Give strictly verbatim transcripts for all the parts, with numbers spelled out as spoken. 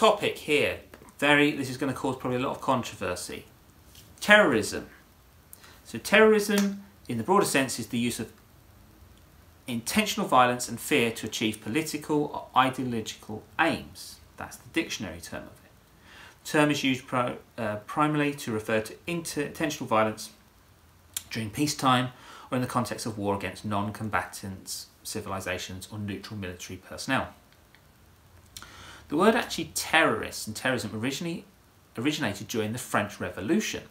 topic here, very, this is going to cause probably a lot of controversy. Terrorism. So terrorism, in the broader sense, is the use of intentional violence and fear to achieve political or ideological aims. That's the dictionary term of it. The term is used pro, uh, primarily to refer to inter intentional violence during peacetime or in the context of war against non-combatants, civilizations or neutral military personnel. The word actually terrorist and terrorism originally originated during the French Revolution,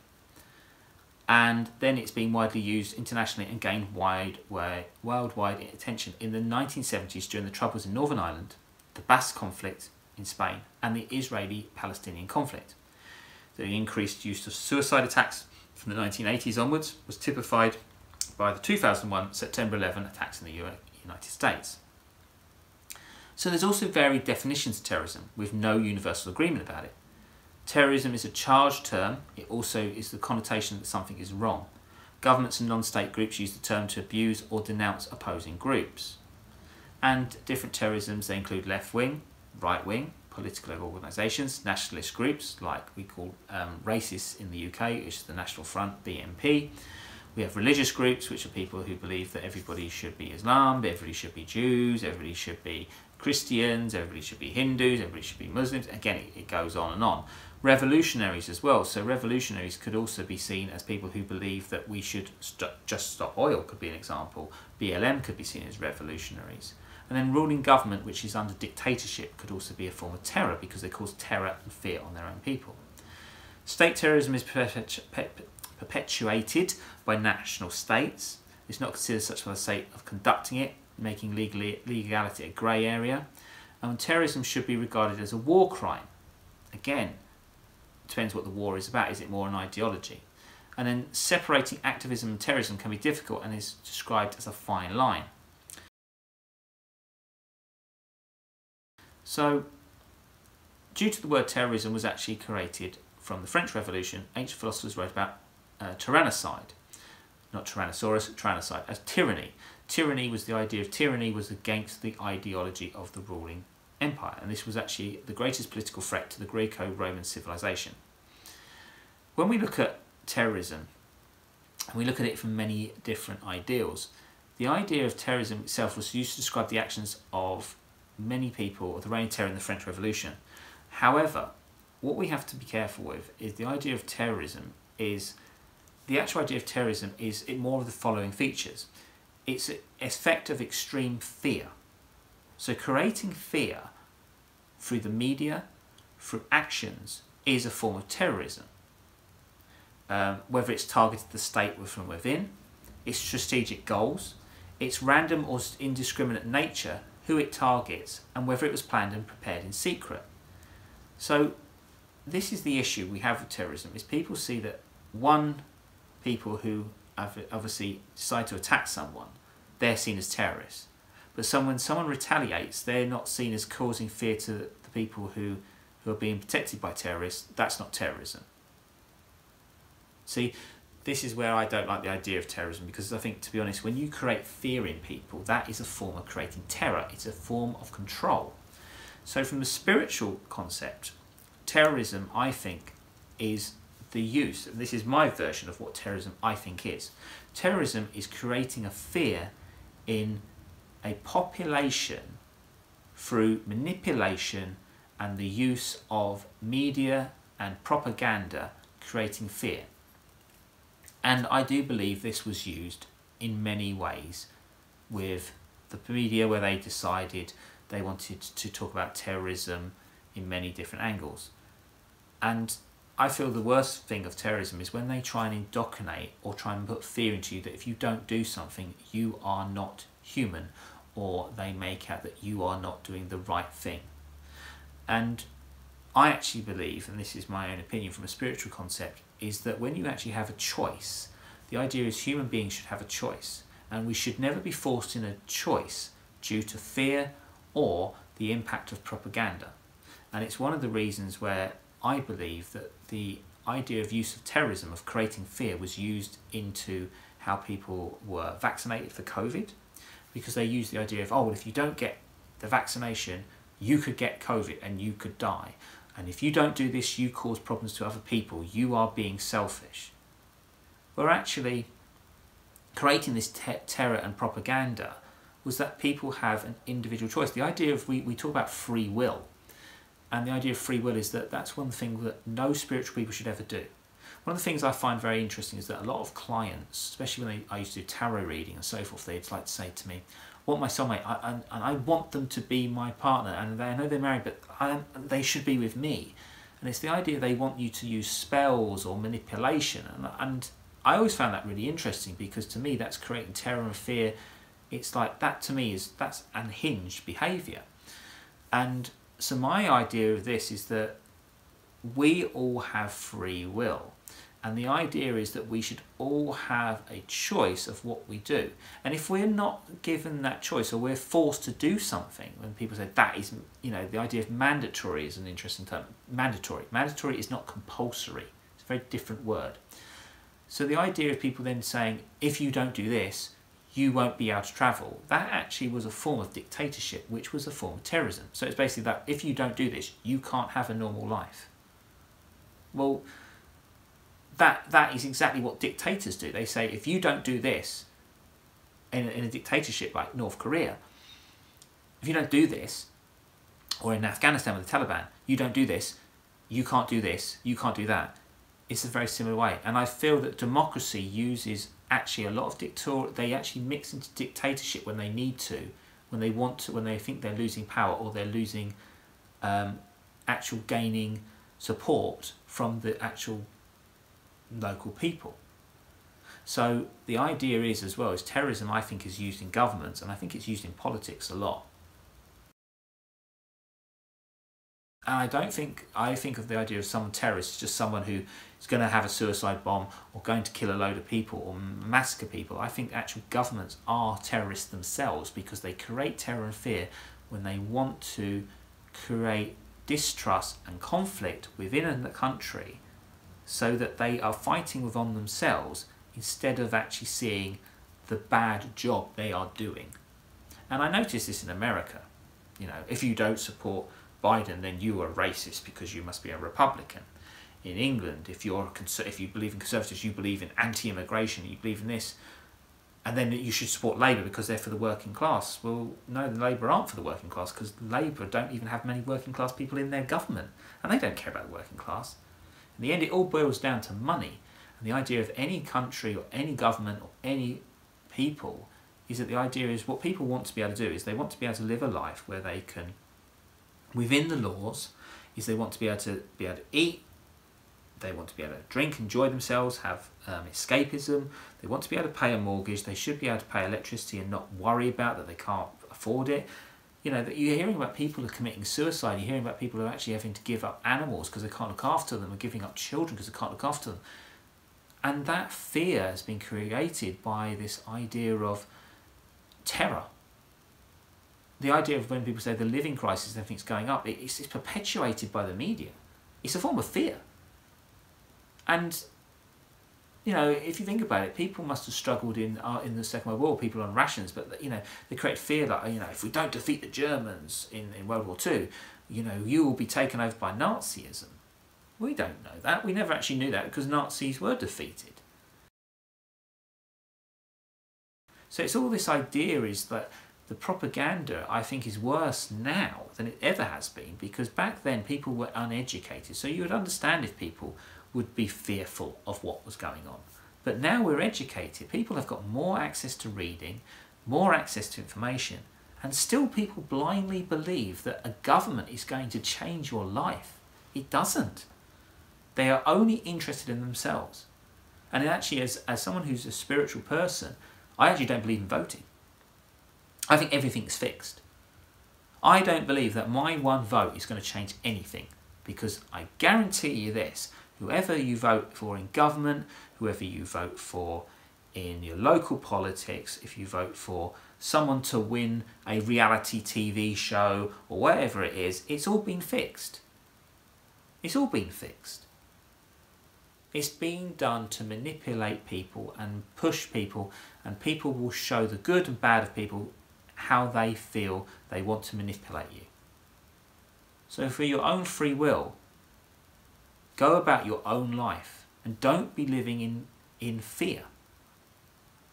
and then it's been widely used internationally and gained wide, wide, worldwide attention in the nineteen seventies during the Troubles in Northern Ireland, the Basque conflict in Spain and the Israeli-Palestinian conflict. The increased use of suicide attacks from the nineteen eighties onwards was typified by the two thousand one September eleven attacks in the United States. So there's also varied definitions of terrorism with no universal agreement about it. Terrorism is a charged term. It also is the connotation that something is wrong. Governments and non-state groups use the term to abuse or denounce opposing groups. And different terrorisms, they include left-wing, right-wing, political organisations, nationalist groups, like we call um, racists in the U K, which is the National Front, B N P. We have religious groups, which are people who believe that everybody should be Islam, everybody should be Jews, everybody should be Christians, everybody should be Hindus, everybody should be Muslims. Again, it, it goes on and on. Revolutionaries as well. So revolutionaries could also be seen as people who believe that we should st just stop oil, could be an example. B L M could be seen as revolutionaries. And then ruling government, which is under dictatorship, could also be a form of terror because they cause terror and fear on their own people. State terrorism is perpetu perpetuated by national states. It's not considered such for the sake of conducting it, making legally, legality a grey area. And terrorism should be regarded as a war crime. Again, depends what the war is about. Is it more an ideology? And then separating activism and terrorism can be difficult and is described as a fine line. So, due to the word terrorism was actually created from the French Revolution, ancient philosophers wrote about uh, tyrannicide, not Tyrannosaurus, tyrannicide, as tyranny. Tyranny was the idea of tyranny was against the ideology of the ruling empire, and this was actually the greatest political threat to the Greco-Roman civilization. When we look at terrorism, we look at it from many different ideals. The idea of terrorism itself was used to describe the actions of many people, or the reign of terror in the French Revolution. However, what we have to be careful with is the idea of terrorism is, the actual idea of terrorism is it more of the following features. It's an effect of extreme fear. So creating fear through the media, through actions, is a form of terrorism. Um, whether it's targeted the state from within, its strategic goals, its random or indiscriminate nature, who it targets, and whether it was planned and prepared in secret. So this is the issue we have with terrorism, is people see that one, people who obviously decide to attack someone, they're seen as terrorists. But someone, when someone retaliates, they're not seen as causing fear to the people who, who are being protected by terrorists. That's not terrorism. See, this is where I don't like the idea of terrorism, because I think, to be honest, when you create fear in people, that is a form of creating terror. It's a form of control. So from the spiritual concept, terrorism, I think, is the use, and this is my version of what terrorism I think is. Terrorism is creating a fear in a population through manipulation and the use of media and propaganda, creating fear. And I do believe this was used in many ways with the media, where they decided they wanted to talk about terrorism in many different angles. And I feel the worst thing of terrorism is when they try and indoctrinate or try and put fear into you that if you don't do something, you are not human, or they make out that you are not doing the right thing. And I actually believe, and this is my own opinion from a spiritual concept, is that when you actually have a choice, the idea is human beings should have a choice, and we should never be forced in a choice due to fear or the impact of propaganda. And it's one of the reasons where I believe that the idea of use of terrorism, of creating fear, was used into how people were vaccinated for COVID, because they used the idea of, oh, well, if you don't get the vaccination, you could get COVID and you could die. And if you don't do this, you cause problems to other people. You are being selfish. We're actually creating this te terror and propaganda was that people have an individual choice. The idea of, we, we talk about free will, and the idea of free will is that that's one thing that no spiritual people should ever do. One of the things I find very interesting is that a lot of clients, especially when they, I used to do tarot reading and so forth, they'd like to say to me, I want my soulmate, I, and, and I want them to be my partner, and they, I know they're married, but I, they should be with me. And it's the idea they want you to use spells or manipulation, and, and I always found that really interesting, because to me that's creating terror and fear. It's like, that to me is, that's unhinged behaviour. And so my idea of this is that we all have free will. And the idea is that we should all have a choice of what we do. And if we're not given that choice, or we're forced to do something, when people say that is, you know, the idea of mandatory is an interesting term. Mandatory. Mandatory is not compulsory. It's a very different word. So the idea of people then saying, if you don't do this, you won't be able to travel. That actually was a form of dictatorship, which was a form of terrorism. So it's basically that if you don't do this, you can't have a normal life. Well, that that is exactly what dictators do. They say, if you don't do this, in a, in a dictatorship like North Korea, if you don't do this, or in Afghanistan with the Taliban, you don't do this, you can't do this, you can't do that. It's a very similar way. And I feel that democracy uses actually a lot of dictator, they actually mix into dictatorship when they need to, when they want to, when they think they're losing power, or they're losing um, actual gaining support from the actual local people. So the idea is as well, is terrorism I think is used in governments, and I think it's used in politics a lot. And I don't think, I think of the idea of some terrorist as just someone who is going to have a suicide bomb, or going to kill a load of people, or massacre people. I think actual governments are terrorists themselves, because they create terror and fear when they want to create distrust and conflict within a country, so that they are fighting within themselves instead of actually seeing the bad job they are doing. And I noticed this in America. You know, if you don't support Biden, then you are racist because you must be a Republican. In England, if you're if you believe in conservatives, you believe in anti-immigration, you believe in this, and then you should support Labour because they're for the working class. Well, no, the Labour aren't for the working class, because Labour don't even have many working class people in their government, and they don't care about the working class. In the end, it all boils down to money, and the idea of any country or any government or any people is that the idea is what people want to be able to do is they want to be able to live a life where they can, within the laws, is they want to be able to be able to eat, they want to be able to drink, enjoy themselves, have um, escapism, they want to be able to pay a mortgage, they should be able to pay electricity and not worry about that they can't afford it. You know, that you're hearing about people are committing suicide, you're hearing about people who are actually having to give up animals because they can't look after them, or giving up children because they can't look after them. And that fear has been created by this idea of terror. The idea of when people say the living crisis and everything's going up, it's, it's perpetuated by the media. It's a form of fear. And, you know, if you think about it, people must have struggled in uh, in the Second World War, people on rations, but, you know, they create fear that, you know, if we don't defeat the Germans in, in World War Two, you know, you will be taken over by Nazism. We don't know that. We never actually knew that, because Nazis were defeated. So it's all this idea is that the propaganda, I think, is worse now than it ever has been, because back then people were uneducated. So you would understand if people would be fearful of what was going on. But now we're educated. People have got more access to reading, more access to information, and still people blindly believe that a government is going to change your life. It doesn't. They are only interested in themselves. And it actually, as, as someone who's a spiritual person, I actually don't believe in voting. I think everything's fixed. I don't believe that my one vote is going to change anything, because I guarantee you this, whoever you vote for in government, whoever you vote for in your local politics, if you vote for someone to win a reality T V show or whatever it is, it's all been fixed. It's all been fixed. It's being done to manipulate people and push people, and people will show the good and bad of people, how they feel they want to manipulate you. So for your own free will, Go about your own life and don't be living in, in fear.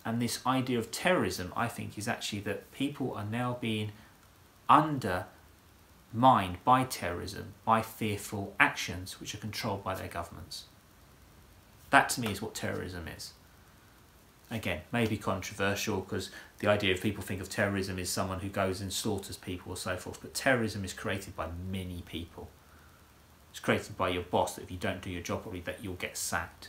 And this idea of terrorism, I think, is actually that people are now being undermined by terrorism, by fearful actions which are controlled by their governments. That to me is what terrorism is. Again, maybe controversial, because the idea of people think of terrorism is someone who goes and slaughters people or so forth, but terrorism is created by many people. It's created by your boss that if you don't do your job properly, that you'll get sacked.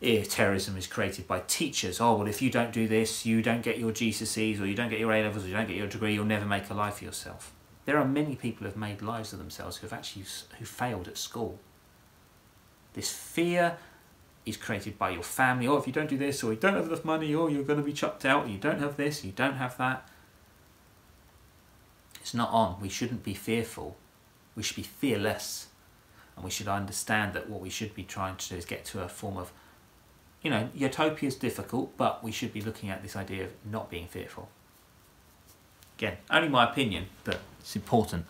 If terrorism is created by teachers, oh well, if you don't do this, you don't get your G C S Es, or you don't get your A levels, or you don't get your degree, you'll never make a life for yourself. There are many people who have made lives of themselves who have actually who failed at school. This fear is created by your family, or if you don't do this, or you don't have enough money, or you're going to be chucked out, or you don't have this, you don't have that. It's not on. We shouldn't be fearful. We should be fearless. And we should understand that what we should be trying to do is get to a form of, you know, utopia is difficult, but we should be looking at this idea of not being fearful. Again, only my opinion, but it's important.